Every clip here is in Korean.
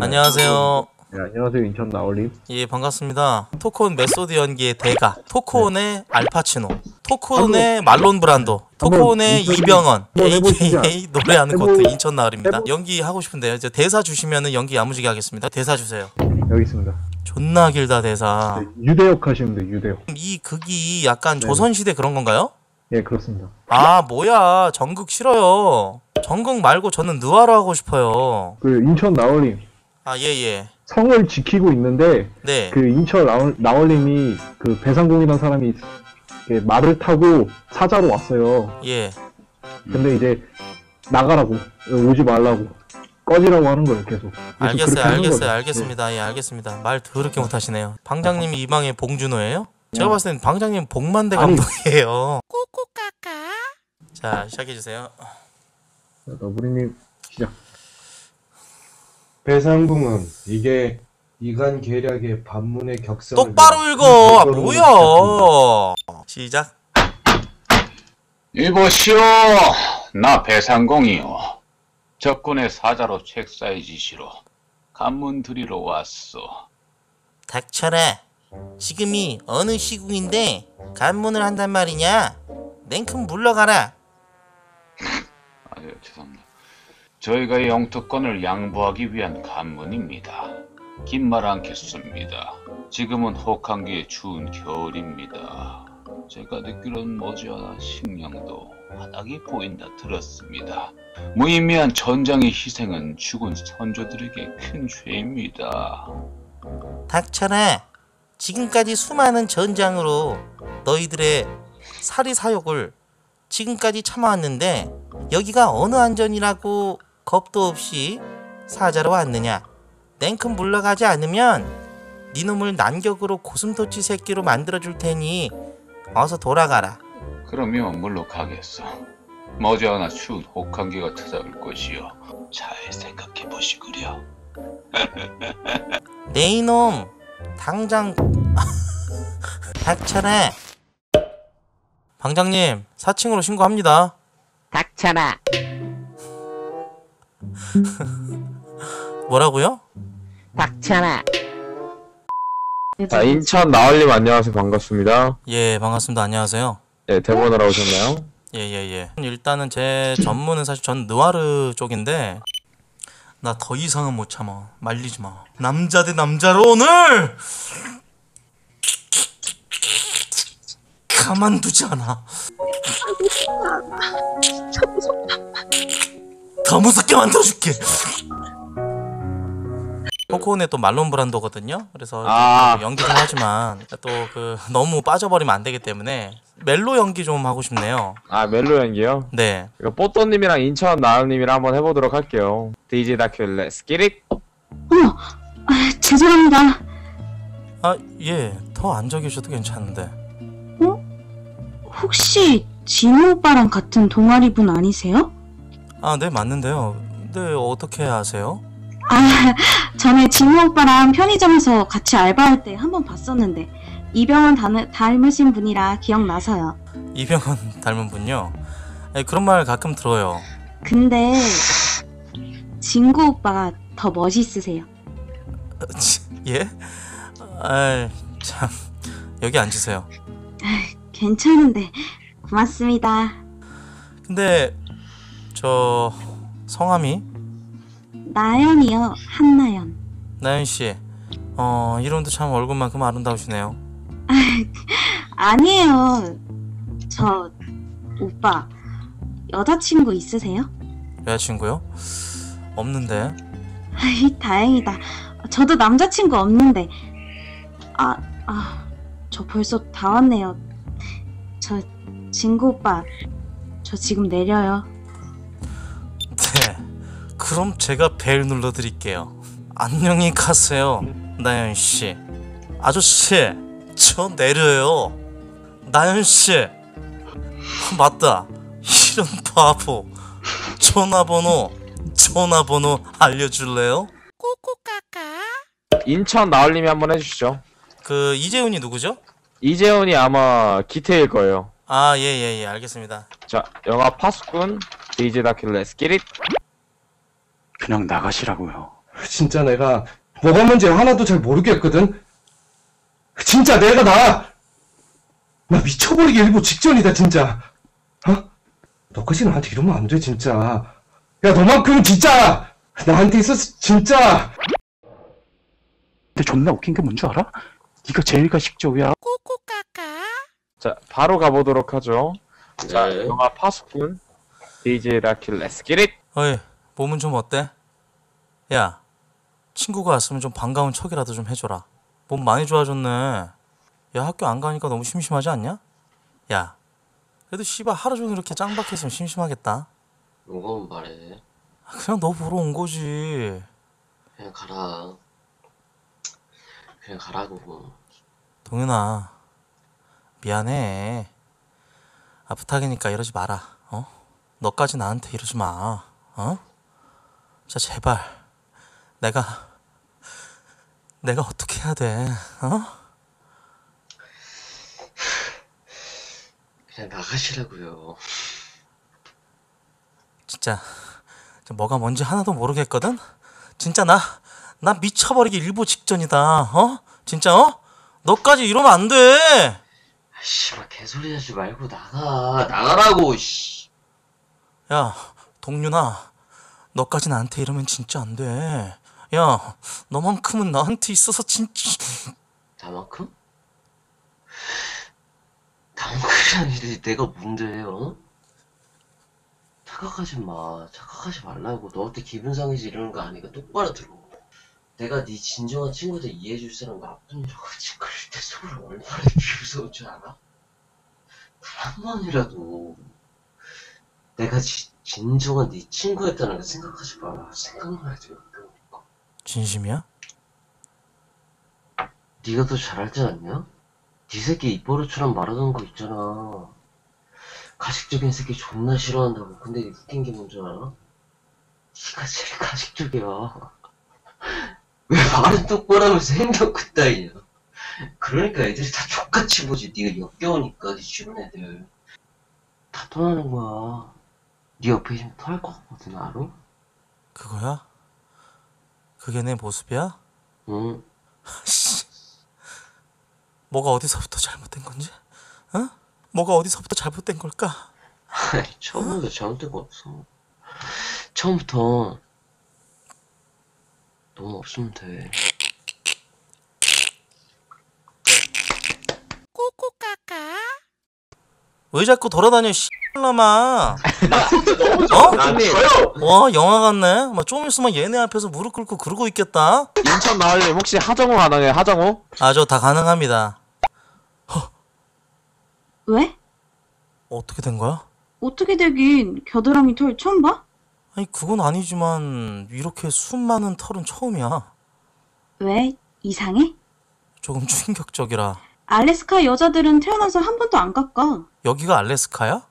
안녕하세요. 네, 안녕하세요. 인천 나올림. 예, 반갑습니다. 토크온 메소드 연기의 대가, 토크온의 네. 알파치노, 토크온의 말론 브란드, 토크온의 이병헌, AKA 노래하는 것도 인천 나올입니다. 연기 하고 싶은데요. 이제 대사 주시면은 연기 야무지게 하겠습니다. 대사 주세요. 여기 있습니다. 존나 길다 대사. 네, 유대역 하시면 돼요. 유대역. 이 극이 약간 네. 조선시대 그런 건가요? 예, 그렇습니다. 아, 뭐야. 전극 싫어요. 전극 말고 저는 느와르 하고 싶어요. 그 인천 나올림. 아, 예, 예. 성을 지키고 있는데 네. 그 인천 나올림이 그 배상공이라는 사람이 말을 타고 사자로 왔어요. 예. 근데 이제 나가라고, 오지 말라고, 꺼지라고 하는 거예요, 계속. 알겠어요, 알겠어요, 알겠습니다. 네. 예, 알겠습니다. 말 더럽게 못 하시네요. 방장님이 이 방의 봉준호예요? 제가 봤을 땐 방장님 복만대 감독이에요. 꼬꼬까까. 자, 시작해주세요. 너부리님 시작. 배상궁은 이게 이간 계략의 반문의 격성을 똑바로 읽어! 아, 뭐야! 시작. 이보시오! 나 배상궁이요. 적군의 사자로 책사의 지시로 간문 들이러 왔소. 닥쳐라. 지금이 어느 시국인데 간문을 한단 말이냐? 냉큼 물러가라. 아유, 죄송합니다. 저희가 영토권을 양보하기 위한 간문입니다. 긴 말 않겠습니다. 지금은 혹한기의 추운 겨울입니다. 제가 듣기론 머지않아 식량도 바닥이 보인다 들었습니다. 무의미한 전장의 희생은 죽은 선조들에게 큰 죄입니다. 닥쳐라. 지금까지 수많은 전장으로 너희들의 사리사욕을 지금까지 참아왔는데 여기가 어느 안전이라고 겁도 없이 사자로 왔느냐. 냉큼 물러가지 않으면 니놈을 난격으로 고슴도치 새끼로 만들어줄 테니 어서 돌아가라. 그러면 물러가겠어. 머지않아 추운 혹한기가 찾아올 것이요. 잘 생각해보시구려. 네 이놈 당장 닥쳐라. 방장님 사칭으로 신고합니다. 닥쳐라. 뭐라고요? 닥쳐라. 자, 인천 나올님 안녕하세요. 반갑습니다. 예, 반갑습니다. 안녕하세요. 예, 대본하러 오셨나요? 예예예. 예, 예. 일단은 제 전문은 사실 전 느와르 쪽인데 나 더 이상은 못 참아. 말리지 마. 남자 대 남자로 오늘 가만두지 않아. 더 무섭게 만들어줄게. 토크온의 또 말론 브란드거든요. 그래서 연기 좀 하지만 또 그 너무 빠져버리면 안 되기 때문에 멜로 연기 좀 하고 싶네요. 아, 멜로 연기요? 네. 뽀또님이랑 인천 나은님이랑 한번 해보도록 할게요. DJ 다큐레 스키릭. 어머, 아, 죄송합니다. 아, 예, 더 앉아 계셔도 괜찮은데. 어? 혹시 진우 오빠랑 같은 동아리 분 아니세요? 아, 네, 맞는데요. 네, 어떻게 아세요? 아, 전에 진우 오빠랑 편의점에서 같이 알바할 때 한번 봤었는데 이병헌 닮으신 분이라 기억나서요. 이병헌 닮은 분요? 네, 그런 말 가끔 들어요. 근데 진구 오빠가 더 멋있으세요. 예? 아, 참. 여기 앉으세요. 괜찮은데. 고맙습니다. 근데 저 성함이? 나연이요. 한나연. 나연씨, 이름도 참 얼굴만큼 아름다우시네요. 아니에요. 저 오빠 여자친구 있으세요? 여자친구요? 없는데. 아이, 다행이다. 저도 남자친구 없는데. 저 벌써 다 왔네요. 저 진구 오빠 저 지금 내려요. 네, 그럼 제가 벨 눌러드릴게요. 안녕히 가세요. 나연씨. 아저씨 저 내려요. 나연씨. 맞다, 이런 바보. 전화번호 알려줄래요? 꼬꼬까까. 인천 나올림이 한번 해주시죠. 그 이재훈이 누구죠? 이재훈이 아마 기태일 거예요. 아, 예, 예, 예, 알겠습니다. 자, 영화 파수꾼, DJ 다큐레 스키릿. 그냥 나가시라고요. 진짜 내가 뭐가 뭔지 하나도 잘 모르겠거든. 진짜 내가 나 미쳐버리기 일보 직전이다 진짜. 어? 너까지 나한테 이러면 안 돼 진짜. 야 너만큼은 진짜 나한테 있어서 진짜. 근데 존나 웃긴 게 뭔 줄 알아? 네가 제일 가식적이야. 코코카카. 자 바로 가보도록 하죠. 네. 자 영화 파수꾼 DJ 라킬 렛츠 기릿. 어이 몸은 좀 어때? 야 친구가 왔으면 좀 반가운 척이라도 좀 해줘라. 몸 많이 좋아졌네. 야 학교 안 가니까 너무 심심하지 않냐? 야 그래도 씨발 하루 종일 이렇게 짱박혀 있으면 심심하겠다. 뭐가 말해. 그냥 너 보러 온 거지. 그냥 가라. 그냥 가라고. 동윤아 미안해. 아 부탁이니까 이러지 마라. 어? 너까지 나한테 이러지 마. 어? 진짜 제발. 내가 어떻게 해야 돼? 어? 그냥 나가시라고요. 진짜 뭐가 뭔지 하나도 모르겠거든? 진짜 나 미쳐버리기 일보 직전이다. 어? 진짜 어? 너까지 이러면 안 돼. 씨, 막 개소리 하지 말고 나가라고. 씨. 야, 동윤아, 너까지 나한테 이러면 진짜 안 돼. 야, 너만큼은 나한테 있어서 진짜. 나만큼? 나만큼이란 일이 내가 뭔데요? 착각하지 마. 착각하지 말라고. 너한테 기분 상해지 이러는 거 아니니까 똑바로 들어. 내가 네 진정한 친구들 이해해줄 사람과 나쁜 여같이 그럴 때 속을 얼마나 비웃어올 줄 알아? 단 한 번이라도 내가 진정한 네 친구였다는 걸 생각하지 마라. 생각만 해도 그러니까. 진심이야? 네가 더 잘 알지 않냐? 네 새끼 입버릇처럼 말하던 거 있잖아. 가식적인 새끼 존나 싫어한다고. 근데 웃긴 게 뭔지 알아? 네가 제일 가식적이야. 왜 말은 똑바로 하면서 행동 그따위냐. 그러니까 애들이 다 족같이 보지. 네가 역겨우니까. 네 쉬운 애들 다 떠나는 거야. 네 옆에 좀 토할 것 같거든. 알아? 그거야? 그게 내 모습이야? 응. 뭐가 어디서부터 잘못된 건지? 응? 어? 뭐가 어디서부터 잘못된 걸까? 처음부터 잘못된 거 없어. 처음부터 돈 없으면 돼. 꼬꼬까까. 왜 자꾸 돌아다녀 씨X놈아. 나 진짜 너무 좋아요. 와 영화 같네. 막 좀 있으면 얘네 앞에서 무릎 꿇고 그러고 있겠다. 인천 마을님 혹시 하정우 가능해요? 하정우? 아 저 다 가능합니다. 허. 왜? 어떻게 된 거야? 어떻게 되긴. 겨드랑이 털 처음 봐? 아니 그건 아니지만 이렇게 숨 많은 털은 처음이야. 왜? 이상해? 조금 충격적이라. 알래스카 여자들은 태어나서 한 번도 안 깎아. 여기가 알래스카야?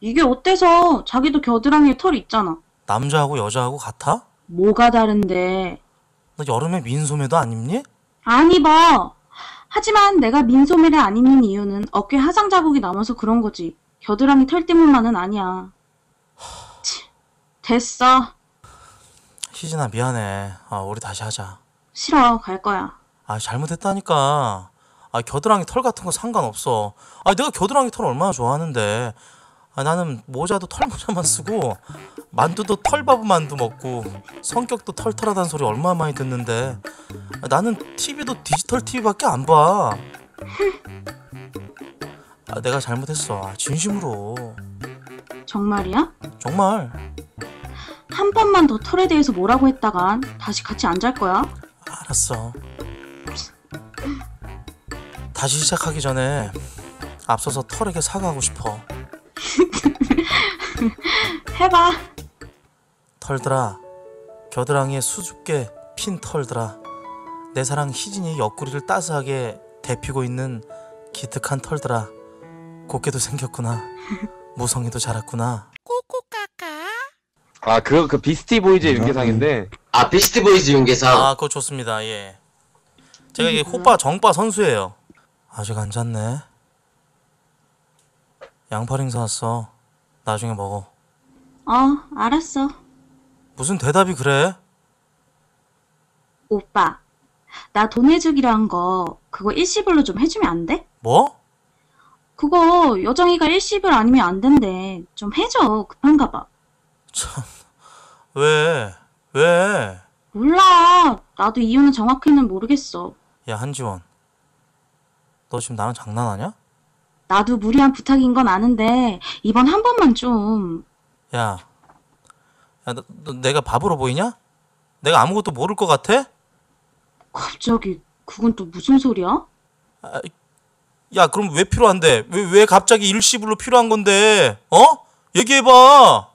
이게 어때서. 자기도 겨드랑이에 털 있잖아. 남자하고 여자하고 같아? 뭐가 다른데. 너 여름에 민소매도 안 입니? 안 입어. 하지만 내가 민소매를 안 입는 이유는 어깨 화상 자국이 남아서 그런 거지. 겨드랑이 털 때문만은 아니야. 됐어. 희진아 미안해. 아 우리 다시 하자. 싫어. 갈 거야. 아 잘못했다니까. 아 겨드랑이 털 같은 거 상관없어. 아 내가 겨드랑이 털 얼마나 좋아하는데. 아 나는 모자도 털모자만 쓰고 만두도 털바보 만두 먹고 성격도 털털하다는 소리 얼마나 많이 듣는데. 아, 나는 TV도 디지털 TV밖에 안 봐. 아 내가 잘못했어. 아, 진심으로. 정말이야? 정말. 한 번만 더 털에 대해서 뭐라고 했다간 다시 같이 안 잘 거야? 알았어. 다시 시작하기 전에 앞서서 털에게 사과하고 싶어. 해봐. 털들아, 겨드랑이에 수줍게 핀 털들아, 내 사랑 희진이 옆구리를 따스하게 데피고 있는 기특한 털들아, 곱게도 생겼구나. 무성이도 자랐구나. 아 그거 그 비스티 보이즈 윤계상인데. 아 비스티 보이즈 윤계상. 아 그거 좋습니다. 예. 제가 이게 호빠 정빠 선수예요. 아직 안 잤네. 양파링 사왔어. 나중에 먹어. 어 알았어. 무슨 대답이 그래? 오빠, 나 돈 해주기로 한 거 그거 일시불로 좀 해주면 안 돼? 뭐? 그거 여정이가 일시불 아니면 안 된대. 좀 해줘. 급한가 봐. 참, 왜? 몰라. 나도 이유는 정확히는 모르겠어. 야, 한지원. 너 지금 나랑 장난하냐? 나도 무리한 부탁인 건 아는데 이번 한 번만 좀. 야, 너 내가 바보로 보이냐? 내가 아무것도 모를 것 같아? 갑자기 그건 또 무슨 소리야? 아, 야, 그럼 왜 필요한데? 왜 갑자기 일시불로 필요한 건데? 어? 얘기해봐.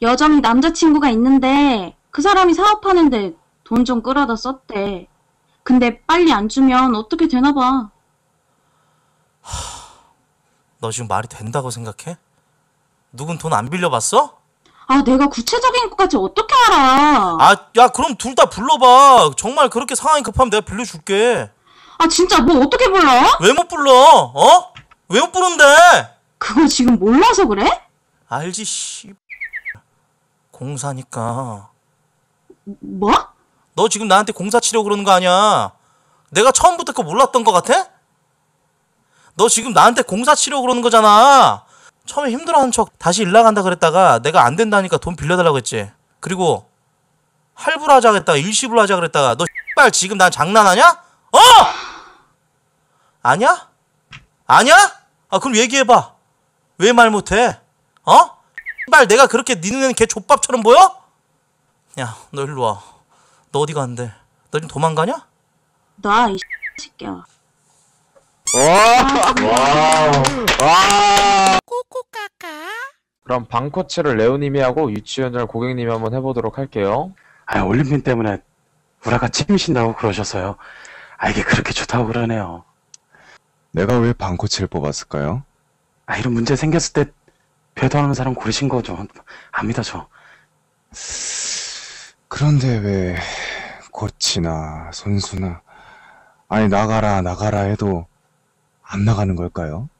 여정이 남자친구가 있는데 그 사람이 사업하는데 돈 좀 끌어다 썼대. 근데 빨리 안 주면 어떻게 되나 봐. 너 지금 말이 된다고 생각해? 누군 돈 안 빌려봤어? 아, 내가 구체적인 것까지 어떻게 알아? 아, 야, 그럼 둘 다 불러봐. 정말 그렇게 상황이 급하면 내가 빌려줄게. 아, 진짜 뭐 어떻게 불러? 왜 못 불러? 어? 왜 못 부른데? 그걸 지금 몰라서 그래? 알지, 씨. 공사니까. 뭐? 너 지금 나한테 공사 치려고 그러는 거 아니야? 내가 처음부터 그거 몰랐던 거 같아? 너 지금 나한테 공사 치려고 그러는 거잖아. 처음에 힘들어하는 척 다시 일 나간다 그랬다가 내가 안 된다니까 돈 빌려달라고 했지. 그리고 할부로 하자 그랬다가 일시불로 하자 그랬다가 너 X발 지금 난 장난하냐? 어? 아냐? 아, 그럼 얘기해봐. 왜 말 못해? 어? X발 내가 그렇게 네 눈에는 개 족밥처럼 보여? 야, 너 일로 와. 너 어디 가는데? 너 지금 도망가냐? 나 이 새끼야. 와. 코코카카. 그럼 방코치를 레오님이 하고 유치원을 고객님이 한번 해보도록 할게요. 아, 올림픽 때문에 우라가 침이신다고 그러셔서요. 아, 이게 그렇게 좋다고 그러네요. 내가 왜 방코치를 뽑았을까요? 아, 이런 문제 생겼을 때 배도하는 사람 고르신 거죠. 압니다, 저. 그런데 왜 코치나 선수나 아니 나가라 해도 안 나가는 걸까요?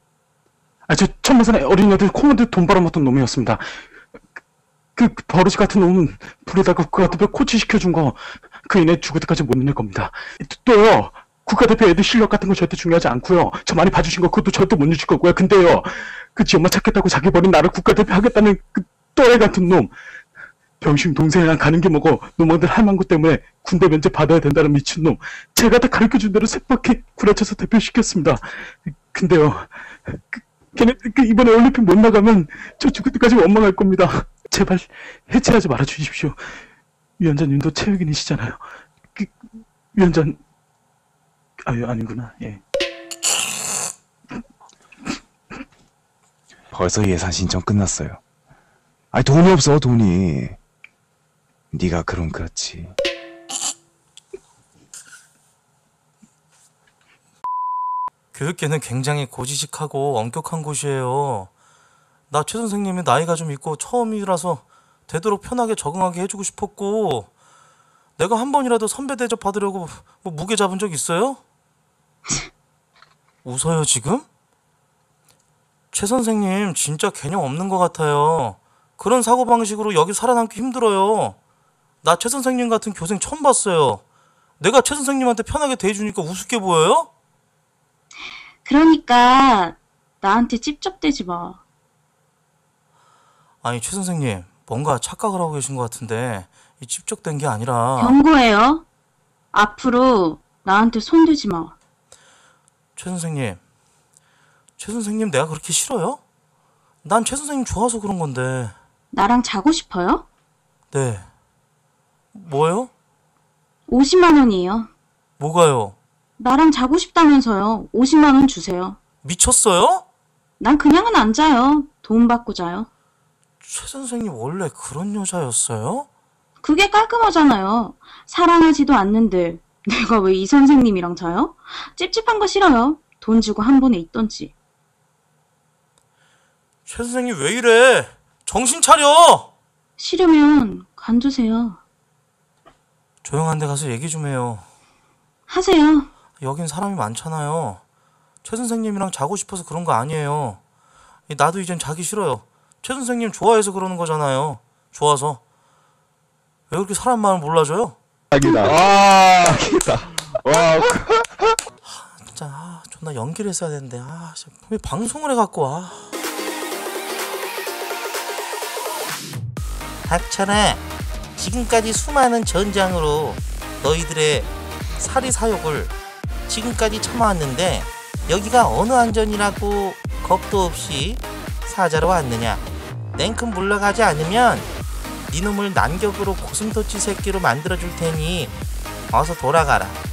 아, 저 처음 사는 어린애들 콩한테 돈 벌어먹던 놈이었습니다. 그 버릇 같은 놈은 불에다가 국가대표 코치 시켜준 거 그 인해 죽을 때까지 못 잊을 겁니다. 또요, 국가대표 애들 실력 같은 거 절대 중요하지 않고요. 저 많이 봐주신 거 그것도 절대 못 잊을 거고요. 근데요, 그 지 엄마 찾겠다고 자기 버린 나를 국가대표 하겠다는 그 또래 같은 놈. 병신 동생이랑 가는 게 뭐고 놈한테 할망구 때문에 군대 면접 받아야 된다는 미친놈. 제가 다 가르쳐준 대로 셋밖에 구라쳐서 대표시켰습니다. 근데요, 걔네 이번에 올림픽 못 나가면 저 죽을 때까지 원망할 겁니다. 제발 해체하지 말아주십시오. 위원장 님도 체육인이시잖아요. 위원장... 아유, 아니구나. 예. 벌써 예산 신청 끝났어요. 아니, 돈이 없어, 돈이. 네가 그럼 그렇지. 교육계는 굉장히 고지식하고 엄격한 곳이에요. 나 최 선생님이 나이가 좀 있고 처음이라서 되도록 편하게 적응하게 해주고 싶었고, 내가 한 번이라도 선배 대접 받으려고 뭐 무게 잡은 적 있어요? 웃어요 지금? 최 선생님 진짜 개념 없는 것 같아요. 그런 사고방식으로 여기 살아남기 힘들어요. 나 최 선생님 같은 교생 처음 봤어요. 내가 최 선생님한테 편하게 대해주니까 우습게 보여요? 그러니까 나한테 찝쩍대지 마. 아니, 최 선생님 뭔가 착각을 하고 계신 것 같은데 이 찝쩍댄 게 아니라 경고예요. 앞으로 나한테 손대지 마. 최 선생님 내가 그렇게 싫어요? 난 최 선생님 좋아서 그런 건데. 나랑 자고 싶어요? 네. 뭐요? 50만 원이에요. 뭐가요? 나랑 자고 싶다면서요. 50만 원 주세요. 미쳤어요? 난 그냥은 안 자요. 돈 받고 자요. 최 선생님 원래 그런 여자였어요? 그게 깔끔하잖아요. 사랑하지도 않는데 내가 왜 이 선생님이랑 자요? 찝찝한 거 싫어요. 돈 주고 한 번에 있던지. 최 선생님 왜 이래? 정신 차려! 싫으면 관두세요. 조용한 데 가서 얘기 좀 해요. 하세요. 여긴 사람이 많잖아요. 최 선생님이랑 자고 싶어서 그런 거 아니에요. 나도 이젠 자기 싫어요. 최 선생님 좋아해서 그러는 거잖아요. 좋아서. 왜 그렇게 사람 마음을 몰라줘요? 아기다. 아, 아기다. 와. 진짜 아, 존나 연기를 했어야 되는데. 아, 진짜 왜 방송을 해 갖고 와. 닥쳐라. 지금까지 수많은 전장으로 너희들의 살이 사욕을 지금까지 참아왔는데 여기가 어느 안전이라고 겁도 없이 사자로 왔느냐. 냉큼 물러가지 않으면 니놈을 난격으로 고슴도치 새끼로 만들어줄 테니 어서 돌아가라.